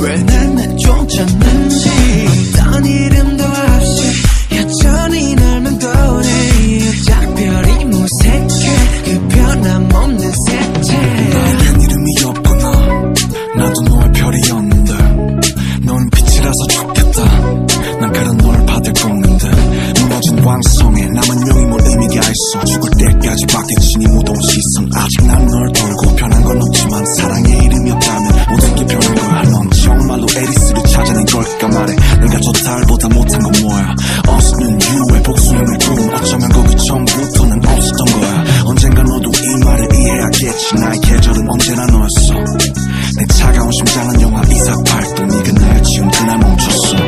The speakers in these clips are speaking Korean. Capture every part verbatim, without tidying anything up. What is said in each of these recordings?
왜 날 나 쫓았는지 어떤 이름도 없이 여전히 날만 도네. 작별이 무색해 그 변함없는 색채. 나에겐 이름이 없구나. 나도 너의 별이었는데 너는 빛이라서 좋겠다. 난 그런 너를 받을 꺾는데 무너진 왕성에 나만 용이 뭘 의미가 있어. 죽을 때까지 박해치니 무더운 시선. 아직 난 널 돌고 변한 건 없지만 사랑의 이름이 없다면 모든 게 변한 거야. 넌 정말로 에리스를 찾아낸 걸까 말해. 내가 저 달보다 못한 건 뭐야. 없는 이유에 복수형을 부른 어쩌면 거기 처음부터는 없었던 거야. 언젠가 너도 이 말을 이해하겠지. 나의 계절은 언제나 너였어. 내 차가운 심장은 영화 이사팔도 네가 나를 지운 그날 멈췄어.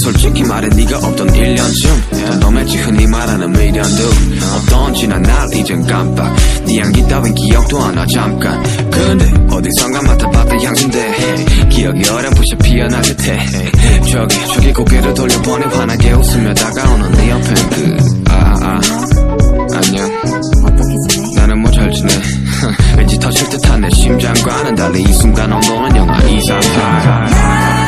솔직히 말해 네가 없던 일 년쯤 덤덤했지. 흔히 말하는 미련도 어떤 지난 날 이젠 깜빡. 네 향기 따윈 기억도 하나 잠깐. 근데 어디선가 맡아봤던 향수인데 기억이 어렴풋이 피어날 듯해. 저기 저기 고개를 돌려보니 환하게 웃으며 다가오는 네 옆엔 그 아아 안녕 나는 뭐 잘 지내. 왠지 터질 듯한 내 심장과는 달리 이 순간 온도는 영하 이삼팔.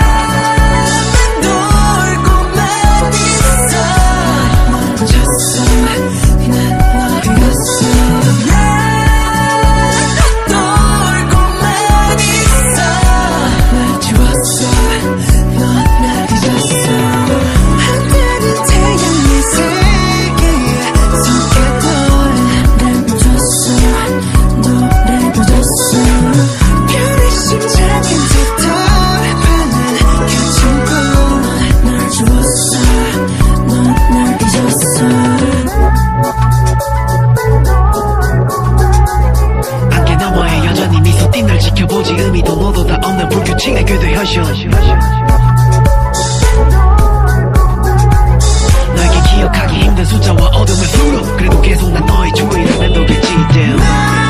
너에게 기억하기 힘든 숫자와 어둠의 수로 그래도 계속 난 너의 중고이라 맴돌겠지. Damn.